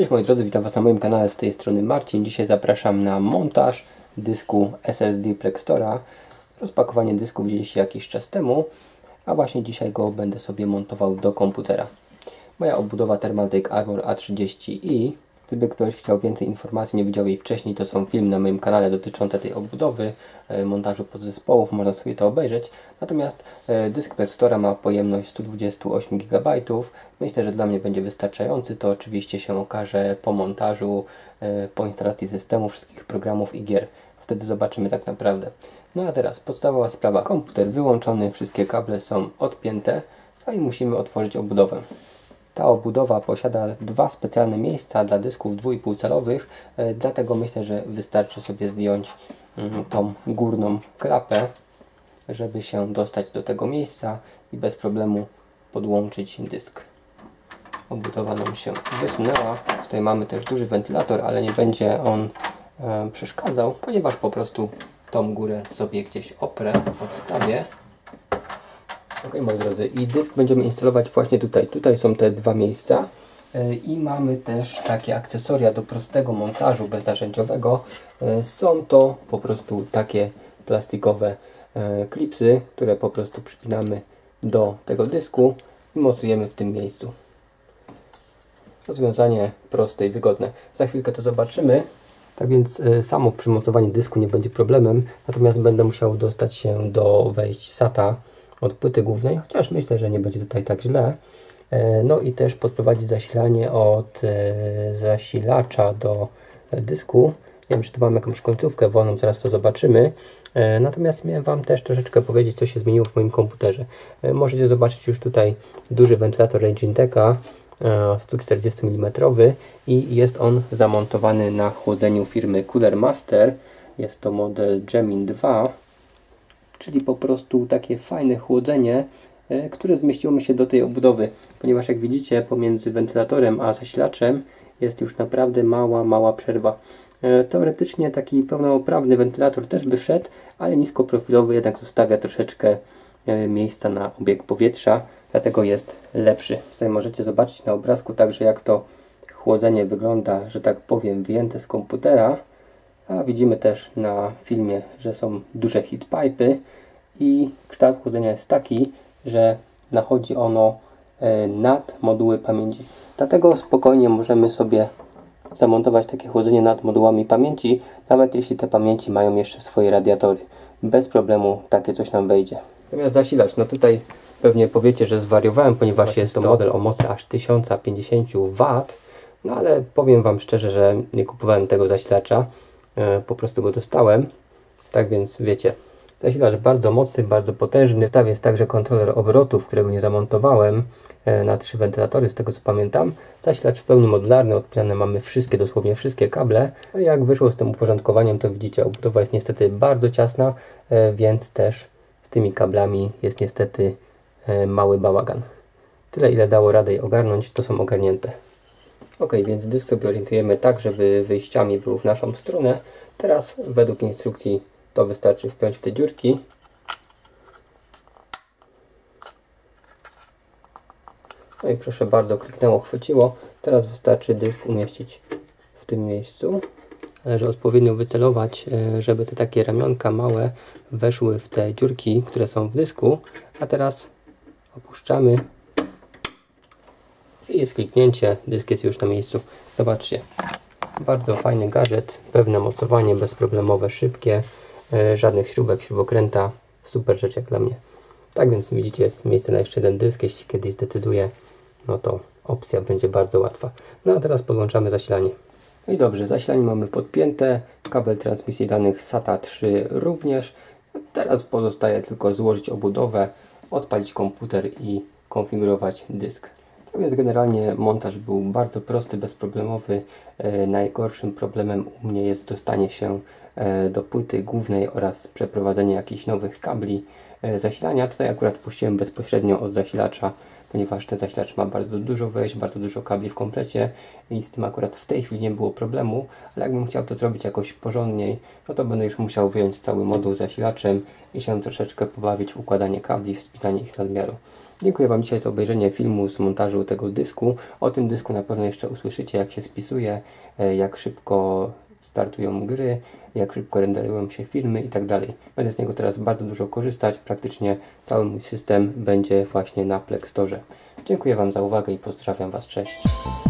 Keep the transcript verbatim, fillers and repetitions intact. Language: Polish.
Cześć moi drodzy, witam Was na moim kanale, z tej strony Marcin. Dzisiaj zapraszam na montaż dysku S S D Plextora. Rozpakowanie dysku widzieliście jakiś czas temu, a właśnie dzisiaj go będę sobie montował do komputera. Moja obudowa Thermaltake Armor A trzydzieści i. Gdyby ktoś chciał więcej informacji, nie widział jej wcześniej, to są filmy na moim kanale dotyczące tej obudowy, montażu podzespołów, można sobie to obejrzeć. Natomiast dysk Plextora ma pojemność sto dwadzieścia osiem gigabajtów. Myślę, że dla mnie będzie wystarczający. To oczywiście się okaże po montażu, po instalacji systemu, wszystkich programów i gier. Wtedy zobaczymy tak naprawdę. No a teraz podstawowa sprawa. Komputer wyłączony, wszystkie kable są odpięte, no i musimy otworzyć obudowę. Ta obudowa posiada dwa specjalne miejsca dla dysków dwa i pół calowych, dlatego myślę, że wystarczy sobie zdjąć tą górną klapę, żeby się dostać do tego miejsca i bez problemu podłączyć dysk. Obudowa nam się wysunęła. Tutaj mamy też duży wentylator, ale nie będzie on przeszkadzał, ponieważ po prostu tą górę sobie gdzieś oprę, odstawię. Ok, moi drodzy, i dysk będziemy instalować właśnie tutaj. Tutaj są te dwa miejsca i mamy też takie akcesoria do prostego montażu beznarzędziowego. Są to po prostu takie plastikowe klipsy, które po prostu przypinamy do tego dysku i mocujemy w tym miejscu. Rozwiązanie proste i wygodne. Za chwilkę to zobaczymy. Tak więc samo przymocowanie dysku nie będzie problemem, natomiast będę musiał dostać się do wejść SATA od płyty głównej, chociaż myślę, że nie będzie tutaj tak źle. No i też podprowadzić zasilanie od zasilacza do dysku. Nie wiem, czy tu mam jakąś końcówkę wolną, zaraz to zobaczymy. Natomiast miałem Wam też troszeczkę powiedzieć, co się zmieniło w moim komputerze. Możecie zobaczyć już tutaj duży wentylator Gigintaka sto czterdzieści milimetrów i jest on zamontowany na chłodzeniu firmy Cooler Master. Jest to model Gemini dwa. Czyli po prostu takie fajne chłodzenie, które zmieściło mi się do tej obudowy, ponieważ jak widzicie pomiędzy wentylatorem a zasilaczem jest już naprawdę mała, mała przerwa. Teoretycznie taki pełnoprawny wentylator też by wszedł, ale niskoprofilowy jednak zostawia troszeczkę miejsca na obieg powietrza, dlatego jest lepszy. Tutaj możecie zobaczyć na obrazku także, jak to chłodzenie wygląda, że tak powiem, wyjęte z komputera. A widzimy też na filmie, że są duże heat pipe'y i kształt chłodzenia jest taki, że nachodzi ono nad moduły pamięci. Dlatego spokojnie możemy sobie zamontować takie chłodzenie nad modułami pamięci, nawet jeśli te pamięci mają jeszcze swoje radiatory. Bez problemu takie coś nam wejdzie. Natomiast zasilacz, no tutaj pewnie powiecie, że zwariowałem, ponieważ właśnie jest to model o mocy aż tysiąc pięćdziesiąt watów, no ale powiem Wam szczerze, że nie kupowałem tego zasilacza. Po prostu go dostałem, tak więc wiecie, zasilacz bardzo mocny, bardzo potężny. W zestawie jest także kontroler obrotów, którego nie zamontowałem, na trzy wentylatory, z tego co pamiętam. Zasilacz w pełni modularny, odpinane mamy wszystkie, dosłownie wszystkie kable. Jak wyszło z tym uporządkowaniem, to widzicie, obudowa jest niestety bardzo ciasna, więc też z tymi kablami jest niestety mały bałagan. Tyle, ile dało radę je ogarnąć, to są ogarnięte. Ok, więc dysk sobie orientujemy tak, żeby wyjściami był w naszą stronę. Teraz według instrukcji to wystarczy wpiąć w te dziurki. No i proszę bardzo, kliknęło, chwyciło. Teraz wystarczy dysk umieścić w tym miejscu. Należy odpowiednio wycelować, żeby te takie ramionka małe weszły w te dziurki, które są w dysku. A teraz opuszczamy. I jest kliknięcie, dysk jest już na miejscu. Zobaczcie, bardzo fajny gadżet, pewne mocowanie bezproblemowe, szybkie, e, żadnych śrubek, śrubokręta, super rzecz jak dla mnie. Tak więc widzicie, jest miejsce na jeszcze jeden dysk, jeśli kiedyś zdecyduję, no to opcja będzie bardzo łatwa. No a teraz podłączamy zasilanie. No i dobrze, zasilanie mamy podpięte, kabel transmisji danych SATA trzy również. Teraz pozostaje tylko złożyć obudowę, odpalić komputer i konfigurować dysk. Więc generalnie montaż był bardzo prosty, bezproblemowy. E, najgorszym problemem u mnie jest dostanie się e, do płyty głównej oraz przeprowadzenie jakichś nowych kabli e, zasilania. Tutaj akurat puściłem bezpośrednio od zasilacza ponieważ ten zasilacz ma bardzo dużo wejść, bardzo dużo kabli w komplecie i z tym akurat w tej chwili nie było problemu, ale jakbym chciał to zrobić jakoś porządniej, no to będę już musiał wyjąć cały moduł z zasilaczem i się troszeczkę pobawić w układanie kabli, wspinanie ich nadmiaru. Dziękuję Wam dzisiaj za obejrzenie filmu z montażu tego dysku. O tym dysku na pewno jeszcze usłyszycie, jak się spisuje, jak szybko startują gry, jak szybko renderują się filmy i tak dalej. Będę z niego teraz bardzo dużo korzystać, praktycznie cały mój system będzie właśnie na Plextorze. Dziękuję Wam za uwagę i pozdrawiam Was, cześć!